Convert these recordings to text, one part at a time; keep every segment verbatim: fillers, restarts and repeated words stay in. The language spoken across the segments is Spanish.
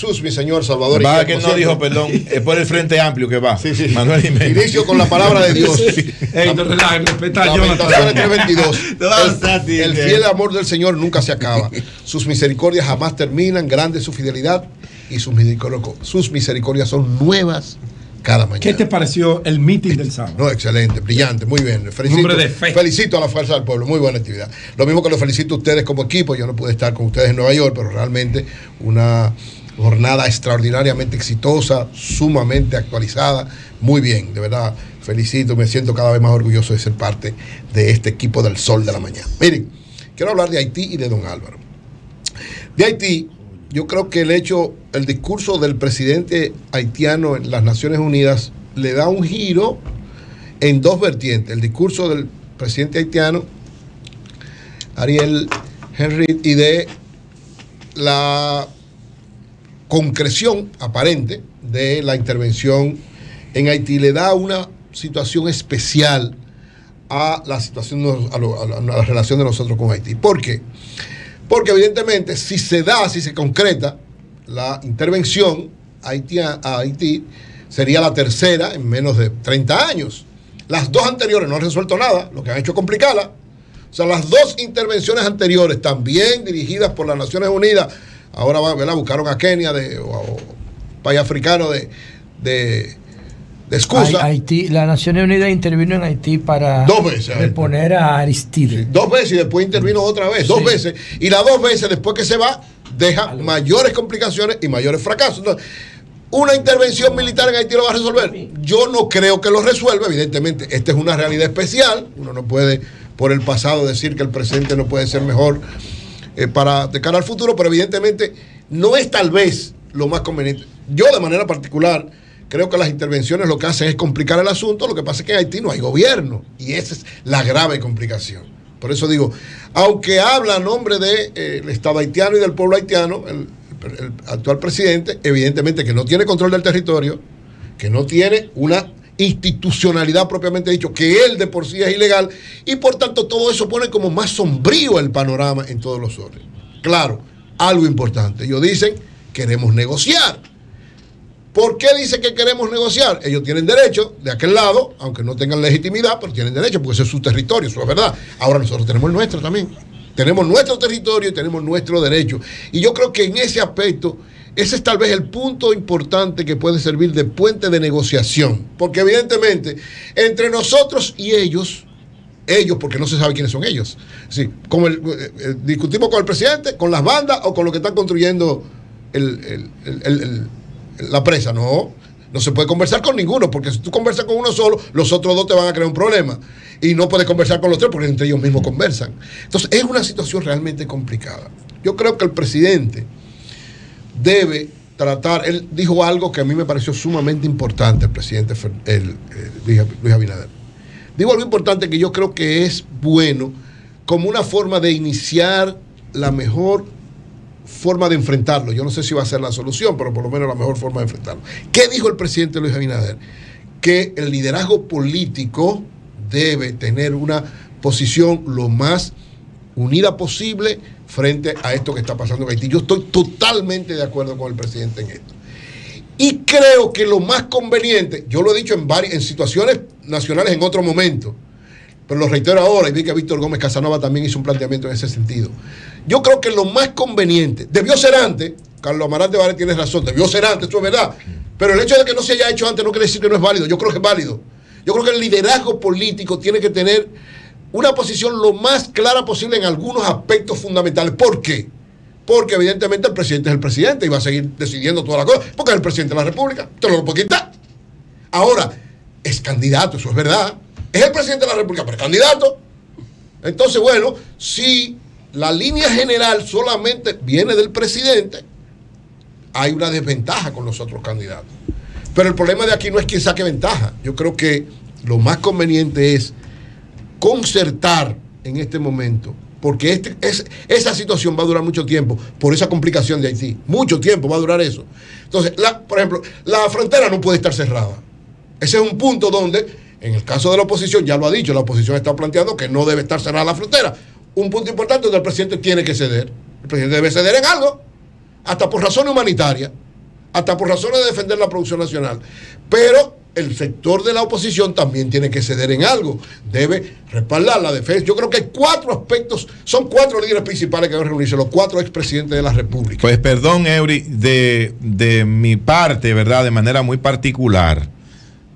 Jesús, mi señor Salvador. Va, que no dijo, perdón, es por el Frente Amplio que va. Sí, sí. Manuel Jiménez. Inicio con la palabra de Dios. Ey, no relajes, respeta a Lamentaciones tres veintidós. El, el fiel amor del Señor nunca se acaba. Sus misericordias jamás terminan. Grande su fidelidad y sus misericordias, sus misericordias son nuevas cada mañana. ¿Qué te pareció el mitin del sábado? No, excelente, brillante, muy bien. Felicito, de fe. felicito a la Fuerza del Pueblo, muy buena actividad. Lo mismo que lo felicito a ustedes como equipo. Yo no pude estar con ustedes en Nueva York, pero realmente una jornada extraordinariamente exitosa, sumamente actualizada, muy bien, de verdad, felicito, me siento cada vez más orgulloso de ser parte de este equipo del Sol de la Mañana. Miren, quiero hablar de Haití y de Don Álvaro. De Haití, yo creo que el hecho, el discurso del presidente haitiano en las Naciones Unidas le da un giro en dos vertientes. El discurso del presidente haitiano, Ariel Henry, y de la concreción aparente de la intervención en Haití le da una situación especial a la situación, a, lo, a, la, a la relación de nosotros con Haití. ¿Por qué? Porque evidentemente si se da, si se concreta la intervención a Haití, a Haití sería la tercera en menos de treinta años. Las dos anteriores no han resuelto nada, lo que han hecho es complicarla. O sea, las dos intervenciones anteriores, también dirigidas por las Naciones Unidas, ahora ¿verdad? Buscaron a Kenia de, o, o país africano de, de, de excusa. Haití, las Naciones Unidas intervino en Haití para dos veces, reponer a Aristide. Sí, dos veces y después intervino otra vez, dos sí. veces. Y las dos veces después que se va, deja Algo. mayores complicaciones y mayores fracasos. Entonces, ¿una intervención militar en Haití lo va a resolver? Yo no creo que lo resuelva, evidentemente. Esta es una realidad especial. Uno no puede por el pasado decir que el presente no puede ser mejor eh, para de cara al futuro, pero evidentemente no es tal vez lo más conveniente. Yo de manera particular creo que las intervenciones lo que hacen es complicar el asunto. Lo que pasa es que en Haití no hay gobierno y esa es la grave complicación. Por eso digo, aunque habla a nombre del de, eh, Estado haitiano y del pueblo haitiano, el, el actual presidente, evidentemente que no tiene control del territorio, que no tiene una institucionalidad propiamente dicho, que él de por sí es ilegal, y por tanto todo eso pone como más sombrío el panorama en todos los órdenes. Claro, algo importante. Ellos dicen, queremos negociar. ¿Por qué dice que queremos negociar? Ellos tienen derecho de aquel lado, aunque no tengan legitimidad, pero tienen derecho porque ese es su territorio, eso es verdad. Ahora nosotros tenemos el nuestro también. Tenemos nuestro territorio y tenemos nuestro derecho. Y yo creo que en ese aspecto, ese es tal vez el punto importante que puede servir de puente de negociación. Porque evidentemente, entre nosotros y ellos, ellos, porque no se sabe quiénes son ellos. Sí, como el, eh, discutimos con el presidente, con las bandas o con lo que están construyendo el... el, el, el la presa, no, no se puede conversar con ninguno, porque si tú conversas con uno solo, los otros dos te van a crear un problema y no puedes conversar con los tres porque entre ellos mismos conversan. Entonces es una situación realmente complicada. Yo creo que el presidente debe tratar, él dijo algo que a mí me pareció sumamente importante, el presidente el, el, Luis Abinader dijo algo importante que yo creo que es bueno como una forma de iniciar la mejor forma de enfrentarlo. Yo no sé si va a ser la solución, pero por lo menos la mejor forma de enfrentarlo. ¿Qué dijo el presidente Luis Abinader? Que el liderazgo político debe tener una posición lo más unida posible frente a esto que está pasando en Haití. Yo estoy totalmente de acuerdo con el presidente en esto. Y creo que lo más conveniente, yo lo he dicho en varias, en situaciones nacionales en otro momento, pero lo reitero ahora, y vi que Víctor Gómez Casanova también hizo un planteamiento en ese sentido. Yo creo que lo más conveniente, debió ser antes, Carlos Amarante Baret tiene razón, debió ser antes, eso es verdad, pero el hecho de que no se haya hecho antes no quiere decir que no es válido. Yo creo que es válido. Yo creo que el liderazgo político tiene que tener una posición lo más clara posible en algunos aspectos fundamentales. ¿Por qué? Porque evidentemente el presidente es el presidente y va a seguir decidiendo todas las cosas, porque es el presidente de la República, te lo puedo quitar. Ahora, es candidato, eso es verdad. Es el presidente de la República, pero es candidato. Entonces, bueno, si la línea general solamente viene del presidente, hay una desventaja con los otros candidatos. Pero el problema de aquí no es quién saque ventaja. Yo creo que lo más conveniente es concertar en este momento, porque este, es, esa situación va a durar mucho tiempo, por esa complicación de Haití. Mucho tiempo va a durar eso. Entonces, la, por ejemplo, la frontera no puede estar cerrada. Ese es un punto donde... En el caso de la oposición, ya lo ha dicho, la oposición está planteando que no debe estar cerrada la frontera. Un punto importante donde el presidente tiene que ceder. El presidente debe ceder en algo, hasta por razones humanitarias. hasta por razones de defender la producción nacional. Pero el sector de la oposición también tiene que ceder en algo, debe respaldar la defensa. Yo creo que hay cuatro aspectos, son cuatro líderes principales que deben reunirse, los cuatro expresidentes de la República. Pues perdón, Eury, de, de mi parte, ¿verdad?, de manera muy particular,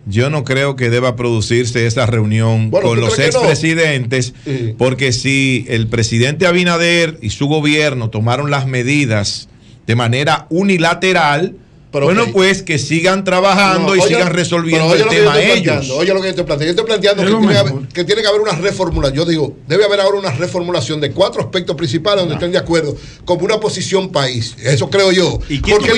yo no creo que deba producirse esa reunión bueno, con los expresidentes, no. uh-huh. porque si el presidente Abinader y su gobierno tomaron las medidas de manera unilateral, pero bueno, okay. pues que sigan trabajando no, y oye, sigan resolviendo el tema ellos. Oye lo que yo estoy planteando. Yo estoy planteando que tiene, haber, que tiene que haber una reformulación. Yo digo, debe haber ahora una reformulación de cuatro aspectos principales donde no. estén de acuerdo, como una posición país. Eso creo yo. ¿Y qué Porque,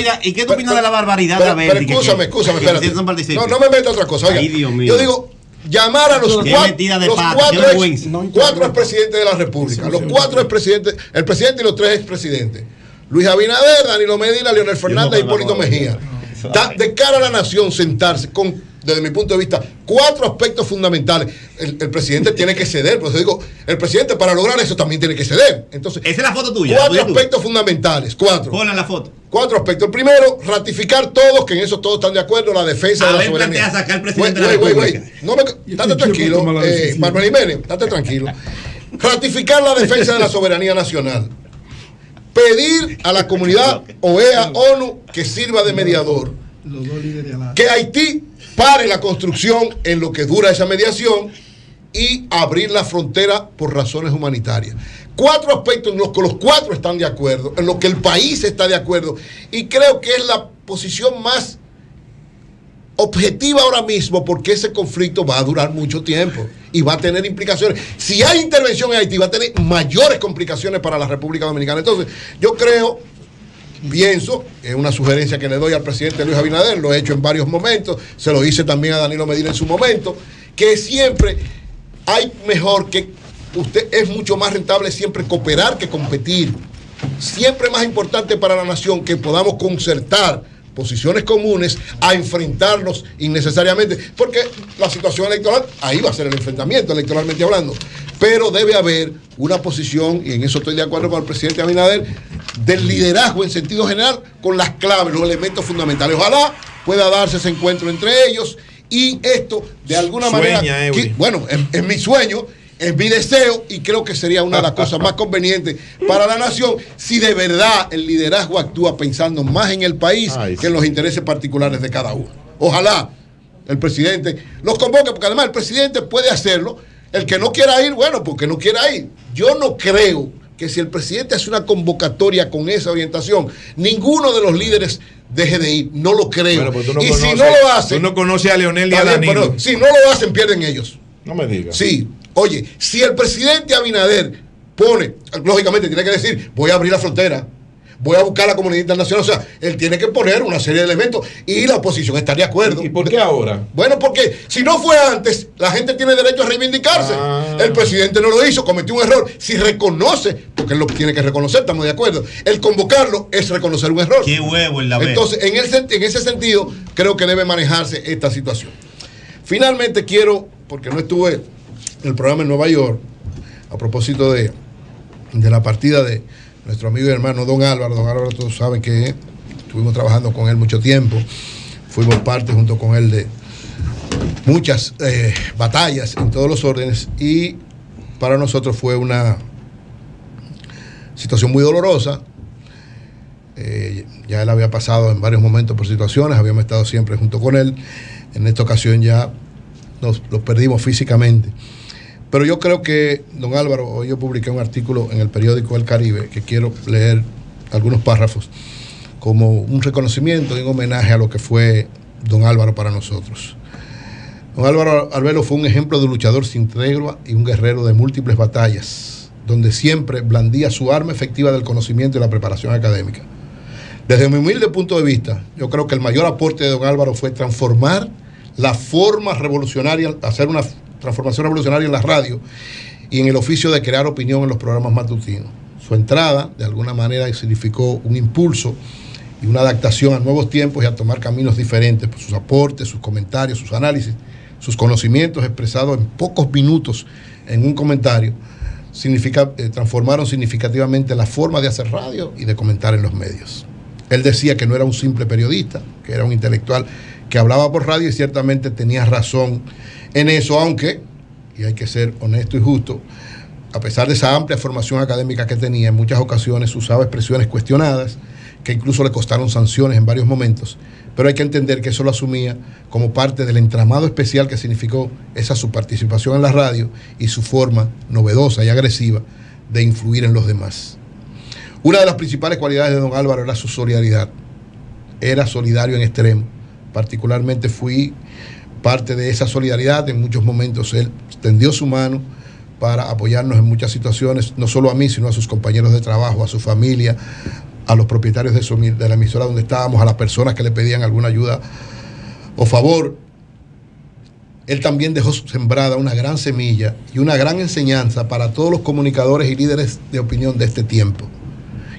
tú opinas de la barbaridad de la Bélgica? Pero escúchame, escúchame, espérate. No, no me meto a otra cosa. Oiga, ay, Dios mío. Yo digo, llamar a los, cuatro, los pata, cuatro, ex, no, cuatro expresidentes de la República. Los cuatro expresidentes, el presidente y los tres expresidentes. Luis Abinader, Danilo Medina, Leonel Fernández y Hipólito Mejía. De cara a la nación, sentarse con, desde mi punto de vista, cuatro aspectos fundamentales. El, el presidente tiene que ceder, por eso digo, el presidente para lograr eso también tiene que ceder. Entonces, esa es la foto tuya. Cuatro aspectos fundamentales, cuatro. Ponla la foto. Cuatro aspectos. El primero, ratificar todos, que en eso todos están de acuerdo, la defensa de la soberanía. A ver, plantea sacar al presidente de la República. No me, estate tranquilo, eh, Manuel Jiménez, estate tranquilo. Ratificar la defensa de la soberanía nacional. Pedir a la comunidad O E A, ONU, que sirva de mediador. Que Haití pare la construcción en lo que dura esa mediación y abrir la frontera por razones humanitarias. Cuatro aspectos en los que los cuatro están de acuerdo, en los que el país está de acuerdo. Y creo que es la posición más objetiva ahora mismo, porque ese conflicto va a durar mucho tiempo y va a tener implicaciones. Si hay intervención en Haití, va a tener mayores complicaciones para la República Dominicana. Entonces, yo creo, pienso, es una sugerencia que le doy al presidente Luis Abinader, lo he hecho en varios momentos, se lo hice también a Danilo Medina en su momento, que siempre hay mejor que usted, es mucho más rentable siempre cooperar que competir. Siempre más importante para la nación que podamos concertar posiciones comunes a enfrentarnos innecesariamente, porque la situación electoral, ahí va a ser el enfrentamiento electoralmente hablando, pero debe haber una posición, y en eso estoy de acuerdo con el presidente Abinader, del liderazgo en sentido general, con las claves, los elementos fundamentales. Ojalá pueda darse ese encuentro entre ellos, y esto de alguna Sueña, manera, eh, que, bueno, es, es mi sueño, es mi deseo, y creo que sería una de las cosas más convenientes para la nación si de verdad el liderazgo actúa pensando más en el país Ay, que en los intereses particulares de cada uno. Ojalá el presidente los convoque, porque además el presidente puede hacerlo. El que no quiera ir, bueno, porque no quiera ir. Yo no creo que si el presidente hace una convocatoria con esa orientación, ninguno de los líderes deje de ir. No lo creo. Bueno, no y conoces, si no lo hacen... Tú no conoces a Leonel y a Danilo. Pero si no lo hacen, pierden ellos. No me digas. Sí. Oye, si el presidente Abinader pone, lógicamente tiene que decir, voy a abrir la frontera, voy a buscar a la comunidad internacional, o sea, él tiene que poner una serie de elementos y la oposición está de acuerdo. ¿Y por qué ahora? Bueno, porque si no fue antes, la gente tiene derecho a reivindicarse. Ah. El presidente no lo hizo, cometió un error. Si reconoce, porque él lo tiene que reconocer, estamos de acuerdo. El convocarlo es reconocer un error. Qué huevo en la vez. Entonces, en, el, en ese sentido, creo que debe manejarse esta situación. Finalmente quiero, porque no estuve... el programa en Nueva York, a propósito de, de la partida de nuestro amigo y hermano Don Álvaro. Don Álvaro, todos saben que estuvimos trabajando con él mucho tiempo, fuimos parte junto con él de muchas eh, batallas en todos los órdenes, y para nosotros fue una situación muy dolorosa. Eh, ya él había pasado en varios momentos por situaciones, habíamos estado siempre junto con él. En esta ocasión ya nos lo perdimos físicamente. Pero yo creo que, don Álvaro, hoy yo publiqué un artículo en el periódico El Caribe que quiero leer algunos párrafos como un reconocimiento y un homenaje a lo que fue don Álvaro para nosotros. Don Álvaro Arbelo fue un ejemplo de luchador sin tregua y un guerrero de múltiples batallas, donde siempre blandía su arma efectiva del conocimiento y la preparación académica. Desde mi humilde punto de vista, yo creo que el mayor aporte de don Álvaro fue transformar la forma revolucionaria, hacer una transformación revolucionaria en la radio y en el oficio de crear opinión en los programas matutinos. Su entrada, de alguna manera, significó un impulso y una adaptación a nuevos tiempos y a tomar caminos diferentes por sus aportes, sus comentarios, sus análisis, sus conocimientos expresados en pocos minutos en un comentario, significa, eh, transformaron significativamente la forma de hacer radio y de comentar en los medios. Él decía que no era un simple periodista, que era un intelectual que hablaba por radio, y ciertamente tenía razón en eso, aunque, y hay que ser honesto y justo, a pesar de esa amplia formación académica que tenía, en muchas ocasiones usaba expresiones cuestionadas, que incluso le costaron sanciones en varios momentos, pero hay que entender que eso lo asumía como parte del entramado especial que significó esa su participación en la radio y su forma novedosa y agresiva de influir en los demás. Una de las principales cualidades de don Álvaro era su solidaridad. Era solidario en extremo. Particularmente fui parte de esa solidaridad. En muchos momentos él tendió su mano para apoyarnos en muchas situaciones, no solo a mí, sino a sus compañeros de trabajo, a su familia, a los propietarios de, su, de la emisora donde estábamos, a las personas que le pedían alguna ayuda o favor. Él también dejó sembrada una gran semilla y una gran enseñanza para todos los comunicadores y líderes de opinión de este tiempo,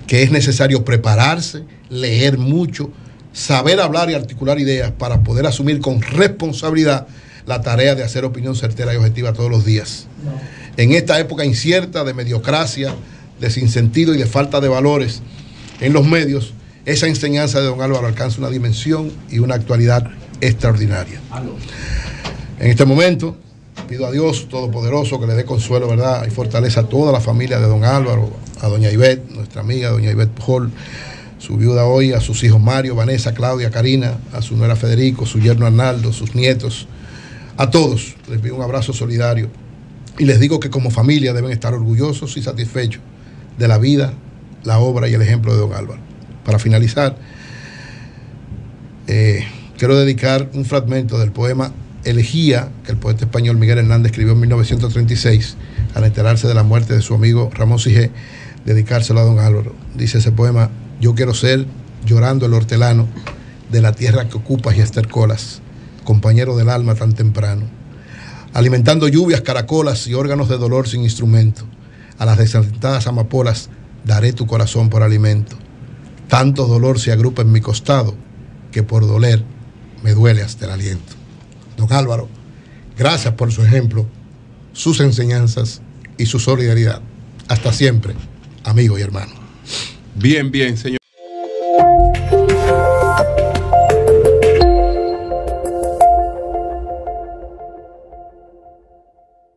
que es necesario prepararse, leer mucho, saber hablar y articular ideas para poder asumir con responsabilidad la tarea de hacer opinión certera y objetiva todos los días. No. En esta época incierta de mediocracia, de sinsentido y de falta de valores en los medios, esa enseñanza de don Álvaro alcanza una dimensión y una actualidad extraordinaria. En este momento pido a Dios Todopoderoso que le dé consuelo, verdad, y fortaleza a toda la familia de don Álvaro, a doña Ivette, nuestra amiga, doña Ivette Hall, su viuda hoy, a sus hijos Mario, Vanessa, Claudia, Karina, a su nuera Federico, su yerno Arnaldo, sus nietos, a todos les pido un abrazo solidario y les digo que como familia deben estar orgullosos y satisfechos de la vida, la obra y el ejemplo de don Álvaro. Para finalizar, eh, quiero dedicar un fragmento del poema Elegía, que el poeta español Miguel Hernández escribió en mil novecientos treinta y seis, al enterarse de la muerte de su amigo Ramón Sijé, dedicárselo a don Álvaro. Dice ese poema: yo quiero ser, llorando el hortelano, de la tierra que ocupas y estercolas, compañero del alma tan temprano, alimentando lluvias, caracolas y órganos de dolor sin instrumento, a las desatentadas amapolas daré tu corazón por alimento. Tanto dolor se agrupa en mi costado que por doler me duele hasta el aliento. Don Álvaro, gracias por su ejemplo, sus enseñanzas y su solidaridad. Hasta siempre, amigo y hermano. Bien, bien, señor.